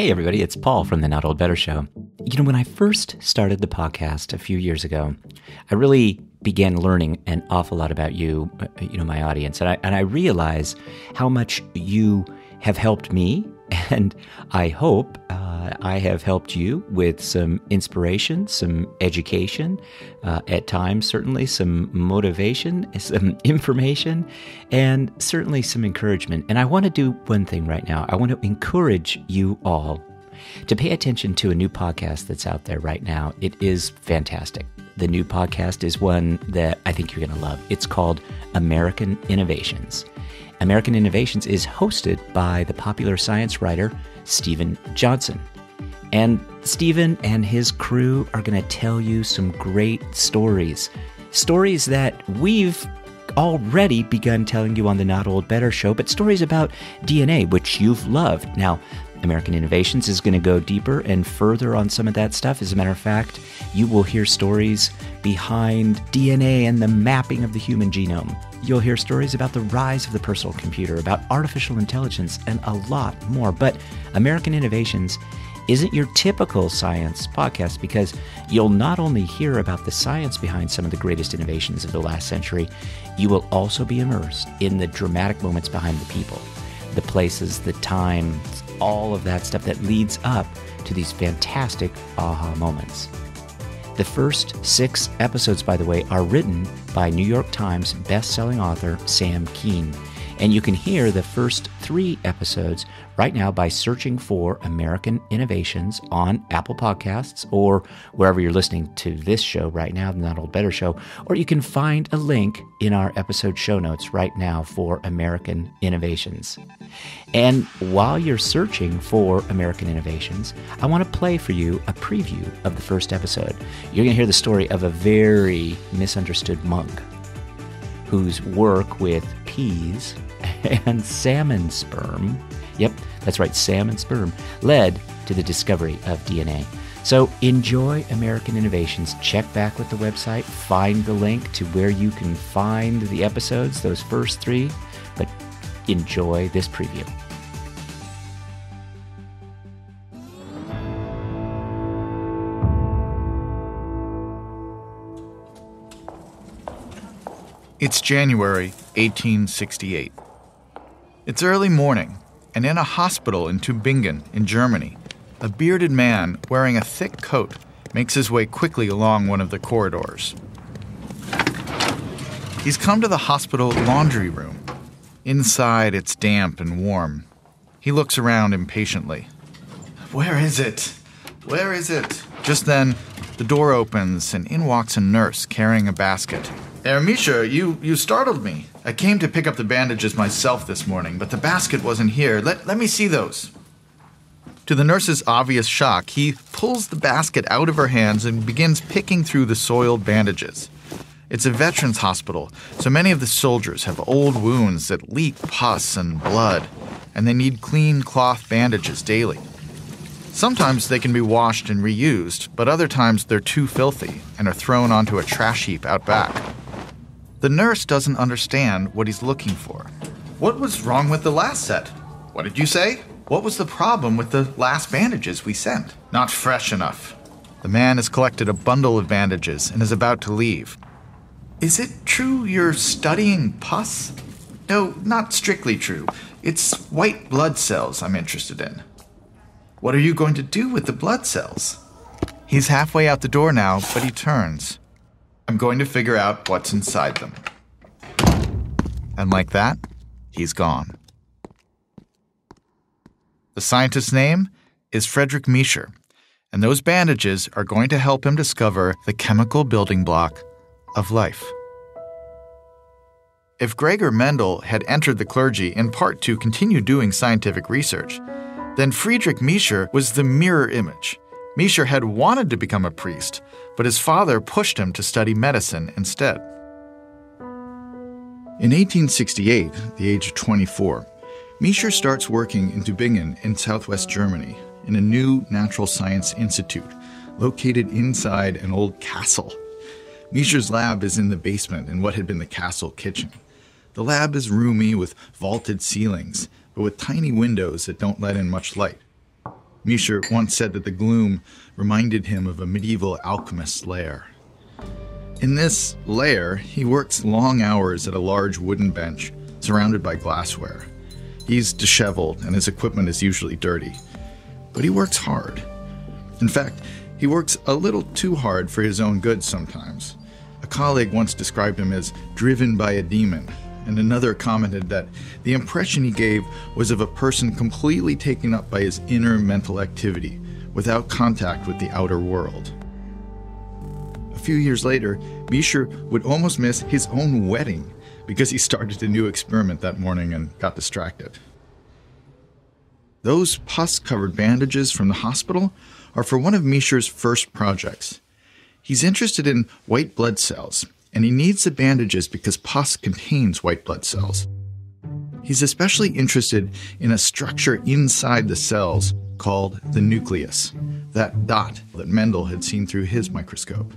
Hey everybody, it's Paul from The Not Old Better Show. You know, when I first started the podcast a few years ago, I really began learning an awful lot about you, my audience. And I realize how much you have helped me, and I hope I have helped you with some inspiration, some education, at times certainly some motivation, some information, and certainly some encouragement. And I want to do one thing right now. I want to encourage you all to pay attention to a new podcast that's out there right now. It is fantastic. The new podcast is one that I think you're going to love. It's called American Innovations. American Innovations is hosted by the popular science writer Steven Johnson. And Steven and his crew are going to tell you some great stories. Stories that we've already begun telling you on the Not Old Better Show, but stories about DNA, which you've loved. Now, American Innovations is going to go deeper and further on some of that stuff. As a matter of fact, you will hear stories behind DNA and the mapping of the human genome. You'll hear stories about the rise of the personal computer, about artificial intelligence, and a lot more. But American Innovations isn't your typical science podcast, because you'll not only hear about the science behind some of the greatest innovations of the last century, you will also be immersed in the dramatic moments behind the people, the places, the time, all of that stuff that leads up to these fantastic aha moments. The first 6 episodes, by the way, are written by New York Times best-selling author Sam Keen. And you can hear the first 3 episodes right now by searching for American Innovations on Apple Podcasts or wherever you're listening to this show right now, The Not Old Better Show. Or you can find a link in our episode show notes right now for American Innovations. And while you're searching for American Innovations, I want to play for you a preview of the first episode. You're going to hear the story of a very misunderstood monk whose work with peas and salmon sperm, yep, that's right, salmon sperm, led to the discovery of DNA. So enjoy American Innovations. Check back with the website, find the link to where you can find the episodes, those first 3, but enjoy this preview. It's January 1868. It's early morning, and in a hospital in Tübingen in Germany, a bearded man wearing a thick coat makes his way quickly along one of the corridors. He's come to the hospital laundry room. Inside, it's damp and warm. He looks around impatiently. Where is it? Where is it? Just then, the door opens, and in walks a nurse carrying a basket. Herr Miescher, you startled me. I came to pick up the bandages myself this morning, but the basket wasn't here. Let me see those. To the nurse's obvious shock, he pulls the basket out of her hands and begins picking through the soiled bandages. It's a veterans hospital, so many of the soldiers have old wounds that leak pus and blood, and they need clean cloth bandages daily. Sometimes they can be washed and reused, but other times they're too filthy and are thrown onto a trash heap out back. The nurse doesn't understand what he's looking for. What was wrong with the last set? What did you say? What was the problem with the last bandages we sent? Not fresh enough. The man has collected a bundle of bandages and is about to leave. Is it true you're studying pus? No, not strictly true. It's white blood cells I'm interested in. What are you going to do with the blood cells? He's halfway out the door now, but he turns. I'm going to figure out what's inside them. And like that, he's gone. The scientist's name is Friedrich Miescher, and those bandages are going to help him discover the chemical building block of life. If Gregor Mendel had entered the clergy in part to continue doing scientific research, then Friedrich Miescher was the mirror image. Miescher had wanted to become a priest, but his father pushed him to study medicine instead. In 1868, the age of 24, Miescher starts working in Tübingen in southwest Germany in a new natural science institute located inside an old castle. Miescher's lab is in the basement in what had been the castle kitchen. The lab is roomy with vaulted ceilings, but with tiny windows that don't let in much light. Miescher once said that the gloom reminded him of a medieval alchemist's lair. In this lair, he works long hours at a large wooden bench surrounded by glassware. He's disheveled and his equipment is usually dirty, but he works hard. In fact, he works a little too hard for his own good sometimes. A colleague once described him as driven by a demon, and another commented that the impression he gave was of a person completely taken up by his inner mental activity, without contact with the outer world. A few years later, Miescher would almost miss his own wedding because he started a new experiment that morning and got distracted. Those pus-covered bandages from the hospital are for one of Miescher's first projects. He's interested in white blood cells, and he needs the bandages because pus contains white blood cells. He's especially interested in a structure inside the cells called the nucleus, that dot that Mendel had seen through his microscope.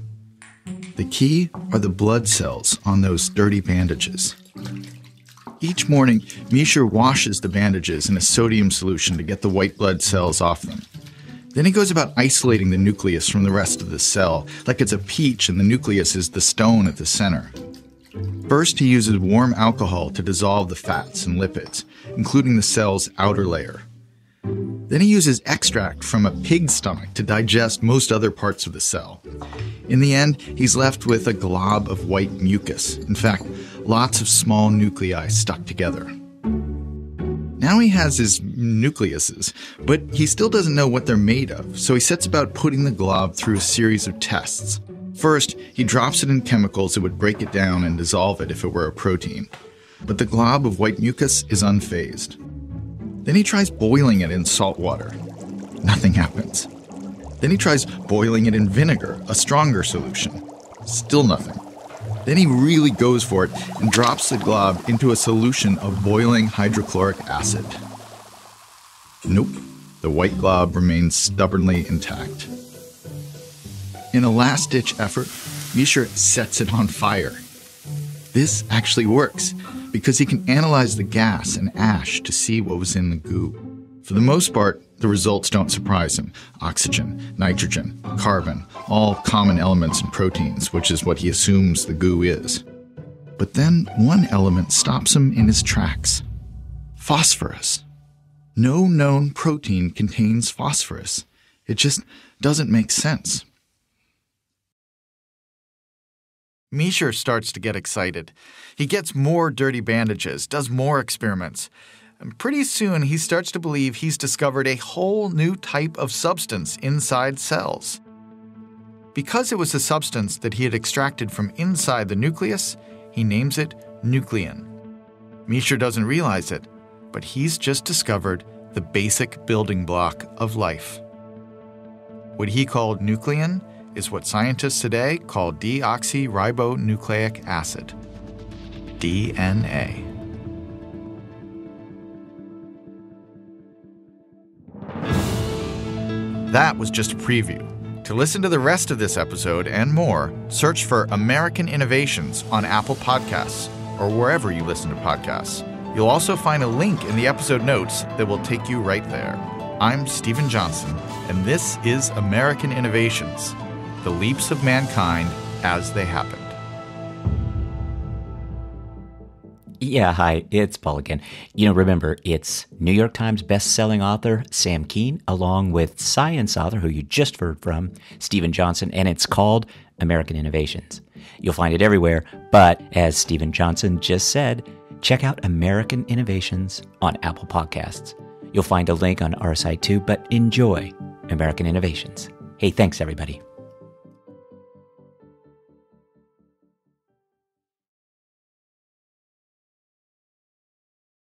The key are the blood cells on those dirty bandages. Each morning, Miescher washes the bandages in a sodium solution to get the white blood cells off them. Then he goes about isolating the nucleus from the rest of the cell, like it's a peach and the nucleus is the stone at the center. First, he uses warm alcohol to dissolve the fats and lipids, including the cell's outer layer. Then he uses extract from a pig's stomach to digest most other parts of the cell. In the end, he's left with a glob of white mucus. In fact, lots of small nuclei stuck together. Now he has his nucleuses, but he still doesn't know what they're made of, so he sets about putting the glob through a series of tests. First, he drops it in chemicals that would break it down and dissolve it if it were a protein. But the glob of white mucus is unfazed. Then he tries boiling it in salt water. Nothing happens. Then he tries boiling it in vinegar, a stronger solution. Still nothing. Then he really goes for it and drops the glob into a solution of boiling hydrochloric acid. Nope, the white glob remains stubbornly intact. In a last-ditch effort, Miescher sets it on fire. This actually works, because he can analyze the gas and ash to see what was in the goo. For the most part, the results don't surprise him. Oxygen, nitrogen, carbon, all common elements in proteins, which is what he assumes the goo is. But then one element stops him in his tracks. Phosphorus. No known protein contains phosphorus. It just doesn't make sense. Miescher starts to get excited. He gets more dirty bandages, does more experiments. And pretty soon, he starts to believe he's discovered a whole new type of substance inside cells. Because it was a substance that he had extracted from inside the nucleus, he names it nuclein. Miescher doesn't realize it, but he's just discovered the basic building block of life. What he called nuclein is what scientists today call deoxyribonucleic acid, DNA. That was just a preview. To listen to the rest of this episode and more, search for American Innovations on Apple Podcasts or wherever you listen to podcasts. You'll also find a link in the episode notes that will take you right there. I'm Steven Johnson, and this is American Innovations, the leaps of mankind as they happened. Yeah, hi, it's Paul again. You know, remember, it's New York Times best-selling author Sam Keen, along with science author, who you just heard from, Steven Johnson, and it's called American Innovations. You'll find it everywhere, but as Steven Johnson just said, check out American Innovations on Apple Podcasts. You'll find a link on our site too, but enjoy American Innovations. Hey, thanks everybody.